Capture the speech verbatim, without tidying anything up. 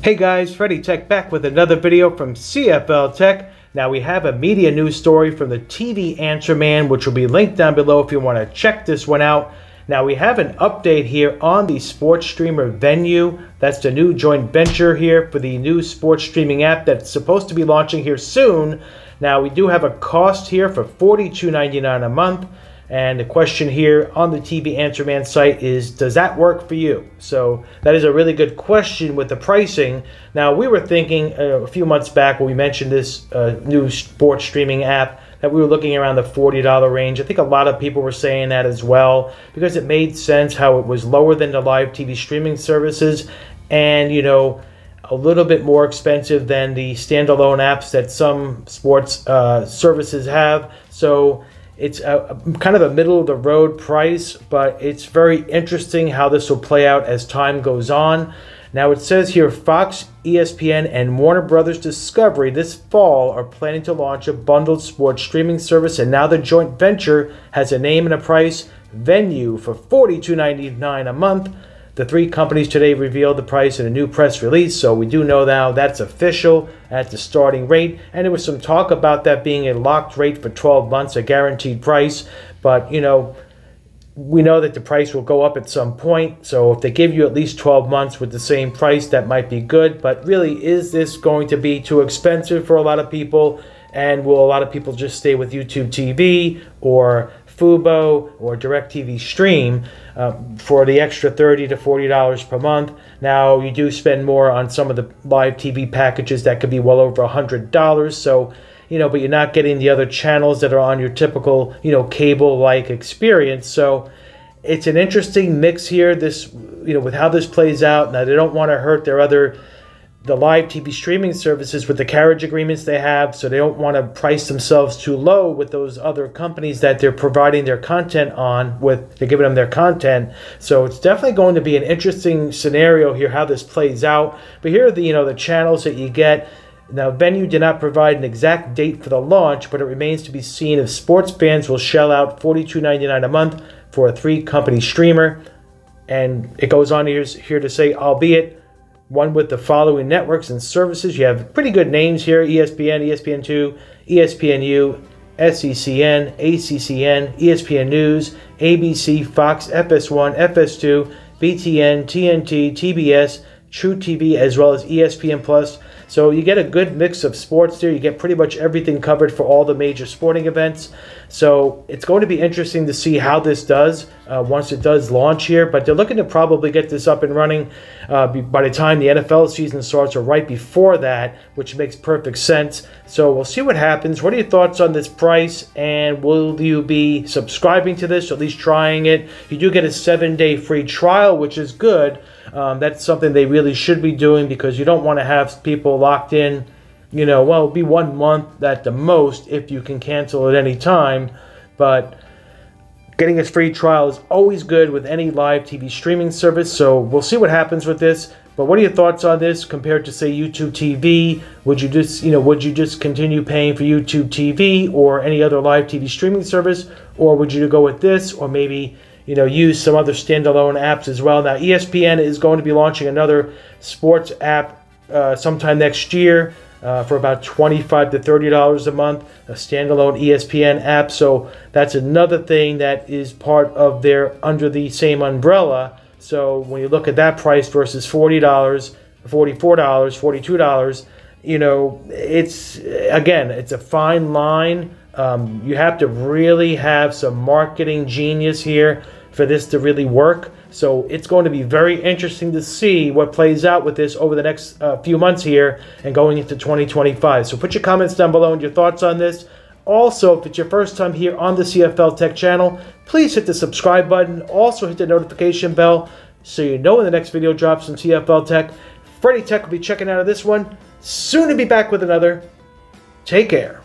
Hey guys, Freddy Tech back with another video from C F L Tech. Now we have a media news story from the T V Answer Man, which will be linked down below if you want to check this one out. Now we have an update here on the sports streamer Venu. That's the new joint venture here for the new sports streaming app that's supposed to be launching here soon. Now we do have a cost here for forty-two ninety-nine a month. And the question here on the T V Answer Man site is, does that work for you? So that is a really good question with the pricing. Now, we were thinking uh, a few months back when we mentioned this uh, new sports streaming app that we were looking around the forty dollar range. I think a lot of people were saying that as well because it made sense how it was lower than the live T V streaming services and, you know, a little bit more expensive than the standalone apps that some sports uh, services have. So it's a, a, kind of a middle of the road price, but it's very interesting how this will play out as time goes on. Now it says here, Fox, E S P N, and Warner Brothers Discovery this fall are planning to launch a bundled sports streaming service, and now the joint venture has a name and a price, Venu, for forty-two ninety-nine a month. The three companies today revealed the price in a new press release, so we do know now that's official at the starting rate. And there was some talk about that being a locked rate for twelve months, a guaranteed price. But, you know, we know that the price will go up at some point. So if they give you at least twelve months with the same price, that might be good. But really, is this going to be too expensive for a lot of people? And will a lot of people just stay with YouTube T V or Fubo or DirecTV Stream uh, for the extra thirty to forty dollars per month? Now, you do spend more on some of the live T V packages that could be well over one hundred dollars. So, you know, but you're not getting the other channels that are on your typical, you know, cable-like experience. So it's an interesting mix here, this, you know, with how this plays out. Now, they don't want to hurt their other the live T V streaming services with the carriage agreements they have, so they don't want to price themselves too low with those other companies that they're providing their content on with. They're giving them their content, so it's definitely going to be an interesting scenario here how this plays out. But here are the you know the channels that you get. Now, Venu did not provide an exact date for the launch, but it remains to be seen if sports fans will shell out forty-two ninety-nine a month for a three-company streamer. And it goes on here, here to say, albeit one with the following networks and services. You have pretty good names here: E S P N, E S P N two, E S P N U, S E C N, A C C N, E S P N News, A B C, Fox, F S one, F S two, B T N, T N T, T B S, True T V, as well as E S P N Plus. So you get a good mix of sports there. You get pretty much everything covered for all the major sporting events. So it's going to be interesting to see how this does uh, once it does launch here. But they're looking to probably get this up and running uh, by the time the N F L season starts, or right before that, which makes perfect sense. So we'll see what happens. What are your thoughts on this price? And will you be subscribing to this, or at least trying it? You do get a seven-day free trial, which is good. Um, that's something they really should be doing, because you don't want to have people locked in, you know, well, it'll be one month at the most if you can cancel at any time. But getting a free trial is always good with any live T V streaming service. So we'll see what happens with this. But what are your thoughts on this compared to, say, YouTube T V? Would you just, you know, would you just continue paying for YouTube T V or any other live T V streaming service? Or would you go with this, or maybe, you know, use some other standalone apps as well? Now, E S P N is going to be launching another sports app uh, sometime next year uh, for about twenty-five to thirty dollars a month, a standalone E S P N app. So that's another thing that is part of their under the same umbrella. So when you look at that price versus forty dollars, forty-four dollars, forty-two dollars, you know, it's, again, it's a fine line. Um, you have to really have some marketing genius here for this to really work. So it's going to be very interesting to see what plays out with this over the next uh, few months here and going into twenty twenty-five. So put your comments down below and your thoughts on this. Also, if it's your first time here on the C F L Tech channel, please hit the subscribe button. Also hit the notification bell so you know when the next video drops from C F L Tech. Freddy Tech will be checking out of this one. Soon to be back with another. Take care.